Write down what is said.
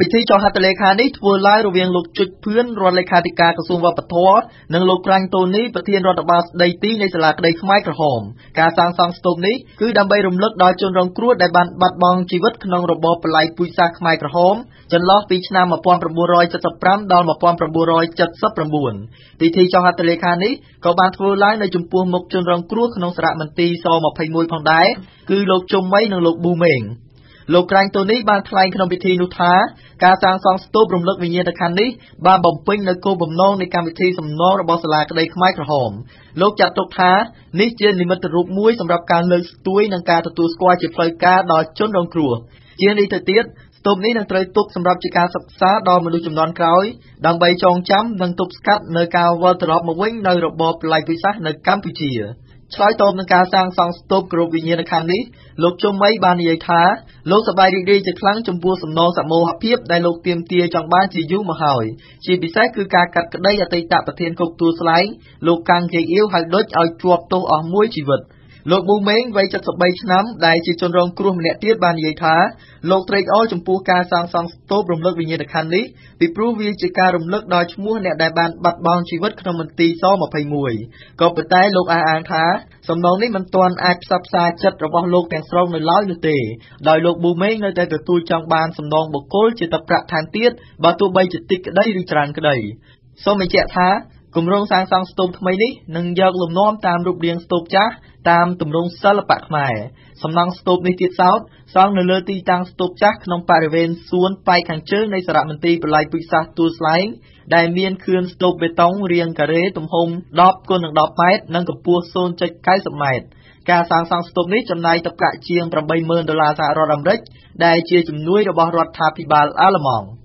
Bị thi cho hạt lệ khá nít vừa lai rồi viên lục trịch phuyên rồi lệ khá thị ca cơ xuân vào bật thó nâng lục ranh tôn ní và thiên rồi đọc bà đầy tí ngay sẽ là đầy khmai cờ hòm. Cả sang sang sông ní cứ đam bây rùm lực đòi chôn rong cruốt đại bàn bạt bong chi vứt khăn nông rồi bò bà lại bùi xa khmai cờ hòm. Chân lót phí chân nam 1975 đòn 1974. Bị thi cho hạt lệ khá nít có bàn vừa lai nơi chùm buông mục chôn rong cruốt khăn nông sạ mần ti so 21 phòng đáy cứ lục chung mấy nâng lục bu mềm. Lục ranh tôn ní ban khai khăn nông bị thi nút thá. Cả sang song stop rung lực vì nhiên đặc hành ní, ba bồng pinh nơi cô bồng non nơi cam vị thi sầm non rồi bỏ xả lại đây khmai cờ hòm. Lục chặt tục thá, ní trên niệm tự rụp mũi sầm rập càng lời túi nâng ca tự tu squat chỉ phơi ca đòi chốn rong cùa. Chiến đi thời tiết, stop ní nâng trời tục sầm rập chỉ ca sập xá đòi mà nuôi chùm non cõi. Đang bay tròn chấm nâng tục cắt nơi cao vơ tự rọp mà quấn nơi rọp bọp lại vị sát nơi Campuchia. Trái tôm nâng ca sang song stop group vì nhiên đặc hành ní. Lục chung mấy ban như thá. Lục sắp bài đi chắc lắng trong vua sầm nô sạm mô hạp hiếp đại lục tiêm tia trong bán chỉ dũ mà hỏi. Chỉ bị xét cứ ca cắt cái đây là tây tạp và thiên cục tu sá lấy. Lục càng kỳ yếu hạt đốt ở chuộc tô ở mũi chỉ vật. Lục bu mến vây chặt sập bay nắm đại chỉ chôn rong cua mẹ tiết ban như thá. Lục trây ở trong vua ca sang sang tốt rung lực vì nhiệt đặc hành lý. Vì proof viên chỉ ca rung lực đòi mua nẹ đại bàn bật bong chỉ vật không mình tì so mà phải mùi. Còn bữa tay lục a an thá. Sầm nón này mình toàn áp sắp xa chất rồi bỏ lục càng sâu nơi lói nơi tề. Đòi lục bu mến nơi tay tôi trong bàn sầm nón bột cối chỉ tập rạp than tiết và tôi bay chỉ tít cái đây đi tràn cái đây. Sau mình chạy thá. Cùng rong sang sang stop thay ní nâng giật lùm nón tam rụp riêng stop chát tam tụm rong sơ lập bạc mày sầm năng stop ní tiết sáu sang nơi lơ ti tăng stop chát nông pariven suôn bay khang chớn nơi sạt mình ti lại bị sát tu slide đại miên khương stop bê tông riêng cà rê tụm hùng đọp côn nâng đọp mét nâng cặp búa sơn chạy cái sập mét cả sang sang stop ní trong này tập cả chiêng $80,000 សហរដ្ឋអាមេរិកដែលជាជំនួយរបស់រដ្ឋាភិបាលអាល្លឺម៉ង់